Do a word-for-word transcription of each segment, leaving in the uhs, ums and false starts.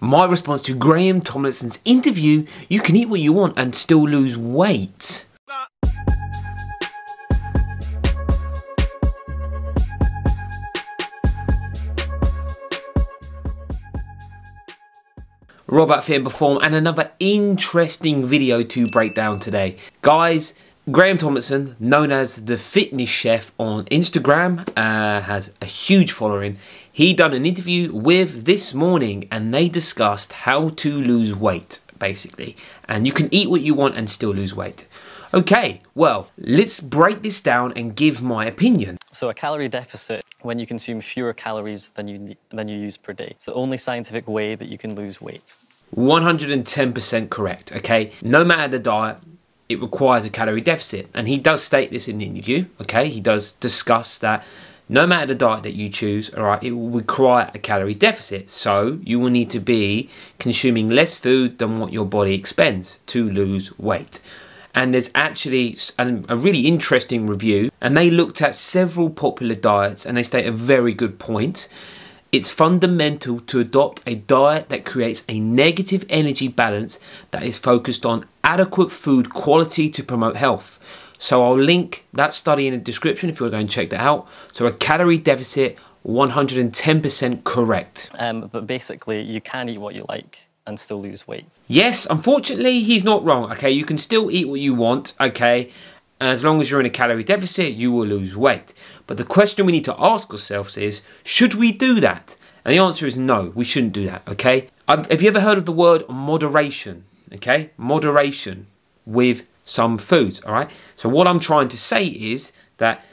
My response to Graeme Tomlinson's interview, you can eat what you want and still lose weight. Rob at Fit and Perform, and another interesting video to break down today. Guys, Graeme Tomlinson, known as the Fitness Chef on Instagram, uh, has a huge following. He done an interview with This Morning and they discussed how to lose weight, basically. And you can eat what you want and still lose weight. Okay, well, let's break this down and give my opinion. So a calorie deficit, when you consume fewer calories than you, than you use per day. It's the only scientific way that you can lose weight. one hundred and ten percent correct, okay? No matter the diet, it requires a calorie deficit. And he does state this in the interview, okay? He does discuss that no matter the diet that you choose, all right, it will require a calorie deficit. So you will need to be consuming less food than what your body expends to lose weight. And there's actually a really interesting review, and they looked at several popular diets and they state a very good point. It's fundamental to adopt a diet that creates a negative energy balance that is focused on adequate food quality to promote health. So I'll link that study in the description if you want to go and check that out. So a calorie deficit, one hundred and ten percent correct. Um, but basically you can eat what you like and still lose weight. Yes, unfortunately, he's not wrong, okay? You can still eat what you want, okay? As long as you're in a calorie deficit, you will lose weight. But the question we need to ask ourselves is, should we do that? And the answer is no, we shouldn't do that, okay? Have you ever heard of the word moderation, okay? Moderation with some foods, all right? So what I'm trying to say is that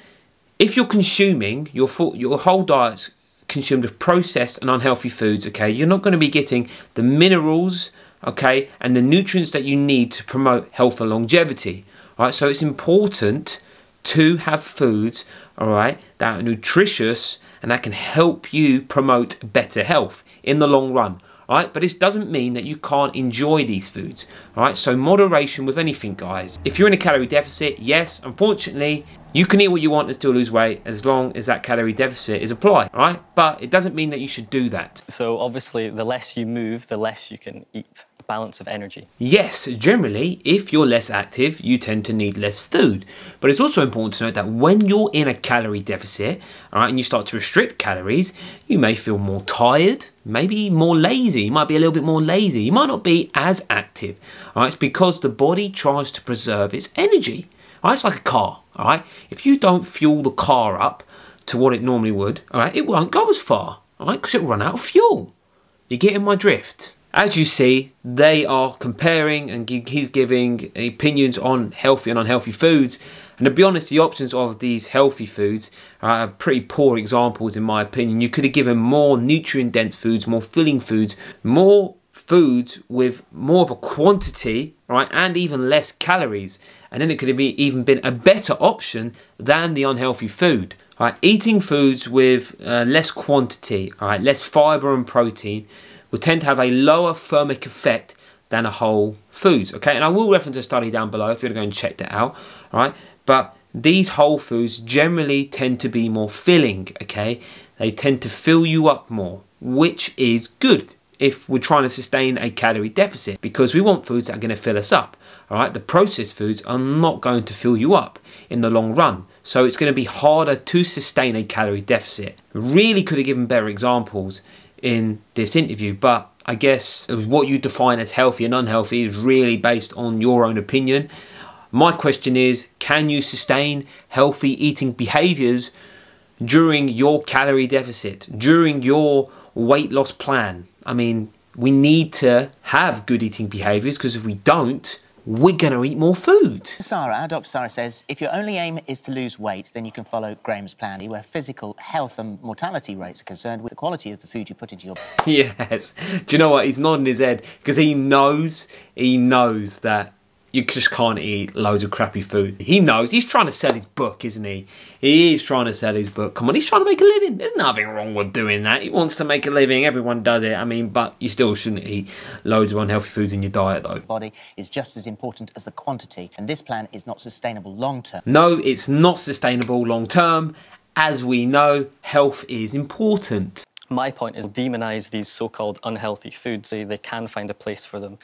if you're consuming, your, full, your whole diet's consumed with processed and unhealthy foods, okay, you're not going to be getting the minerals, okay, and the nutrients that you need to promote health and longevity, all right? So it's important to have foods, all right, that are nutritious and that can help you promote better health in the long run, all right? But this doesn't mean that you can't enjoy these foods, all right? So moderation with anything, guys. If you're in a calorie deficit, yes, unfortunately, you can eat what you want and still lose weight as long as that calorie deficit is applied, all right? But it doesn't mean that you should do that. So obviously, the less you move, the less you can eat. Balance of energy. Yes, generally, if you're less active, you tend to need less food. But it's also important to note that when you're in a calorie deficit, all right, and you start to restrict calories, you may feel more tired, maybe more lazy, you might be a little bit more lazy, you might not be as active, all right? It's because the body tries to preserve its energy, all right? It's like a car, all right? If you don't fuel the car up to what it normally would, all right, it won't go as far, all right, because it'll run out of fuel. You're getting my drift? As you see, they are comparing and he's giving opinions on healthy and unhealthy foods. And to be honest, the options of these healthy foods are pretty poor examples in my opinion. You could have given more nutrient-dense foods, more filling foods, more foods with more of a quantity, right, and even less calories. And then it could have even been a better option than the unhealthy food. All right, eating foods with uh, less quantity, all right, less fiber and protein, will tend to have a lower thermic effect than a whole foods, okay? And I will reference a study down below if you want to go and check that out, all right? But these whole foods generally tend to be more filling, okay? They tend to fill you up more, which is good if we're trying to sustain a calorie deficit because we want foods that are going to fill us up, all right? The processed foods are not going to fill you up in the long run. So it's going to be harder to sustain a calorie deficit. Really could have given better examples in this interview, but I guess what you define as healthy and unhealthy is really based on your own opinion. My question is, can you sustain healthy eating behaviors during your calorie deficit, during your weight loss plan? I mean, we need to have good eating behaviors because if we don't, we're going to eat more food. Sarah, our doctor Sarah says, if your only aim is to lose weight, then you can follow Graeme's plan, where physical health and mortality rates are concerned with the quality of the food you put into your body. Yes. Do you know what? He's nodding his head because he knows, he knows that you just can't eat loads of crappy food. He knows. He's trying to sell his book, isn't he? He is trying to sell his book. Come on, he's trying to make a living. There's nothing wrong with doing that. He wants to make a living. Everyone does it. I mean, but you still shouldn't eat loads of unhealthy foods in your diet, though. Body is just as important as the quantity, and this plan is not sustainable long-term. No, it's not sustainable long-term. As we know, health is important. My point is demonize these so-called unhealthy foods. They, they can find a place for them.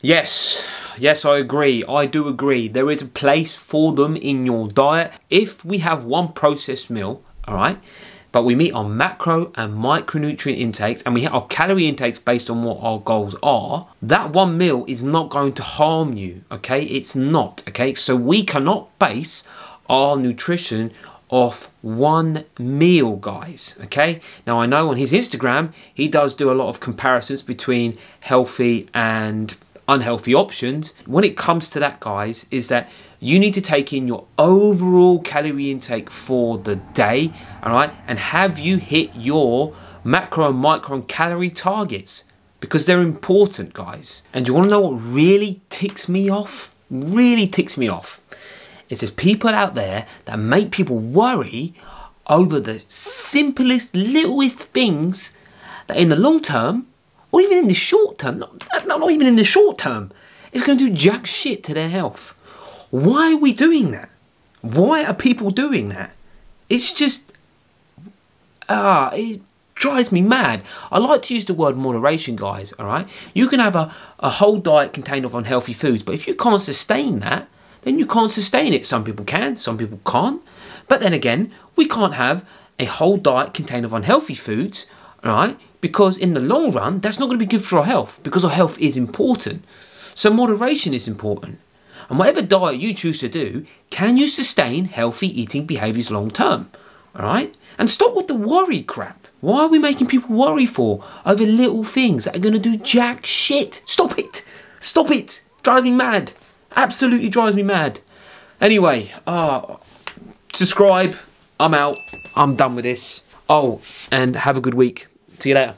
Yes, yes, I agree. I do agree. There is a place for them in your diet. If we have one processed meal, all right, but we meet our macro and micronutrient intakes and we hit our calorie intakes based on what our goals are, that one meal is not going to harm you, okay? It's not, okay? So we cannot base our nutrition off one meal, guys, okay? Now I know on his Instagram, he does do a lot of comparisons between healthy and unhealthy options. When it comes to that, guys, is that you need to take in your overall calorie intake for the day, all right? And have you hit your macro and micro and calorie targets? Because they're important, guys. And you wanna know what really ticks me off? Really ticks me off. It's there's people out there that make people worry over the simplest, littlest things that in the long term, or even in the short term, not, not even in the short term, it's going to do jack shit to their health. Why are we doing that? Why are people doing that? It's just, ah, uh, it drives me mad. I like to use the word moderation, guys, all right? You can have a, a whole diet contained of unhealthy foods, but if you can't sustain that, then you can't sustain it. Some people can, some people can't. But then again, we can't have a whole diet contained of unhealthy foods, all right? Because in the long run, that's not going to be good for our health, because our health is important. So moderation is important. And whatever diet you choose to do, can you sustain healthy eating behaviors long term? All right? And stop with the worry crap. Why are we making people worry for over little things that are going to do jack shit? Stop it. Stop it. Drives me mad. Absolutely drives me mad. Anyway, uh, subscribe. I'm out. I'm done with this. Oh, and have a good week. See you later.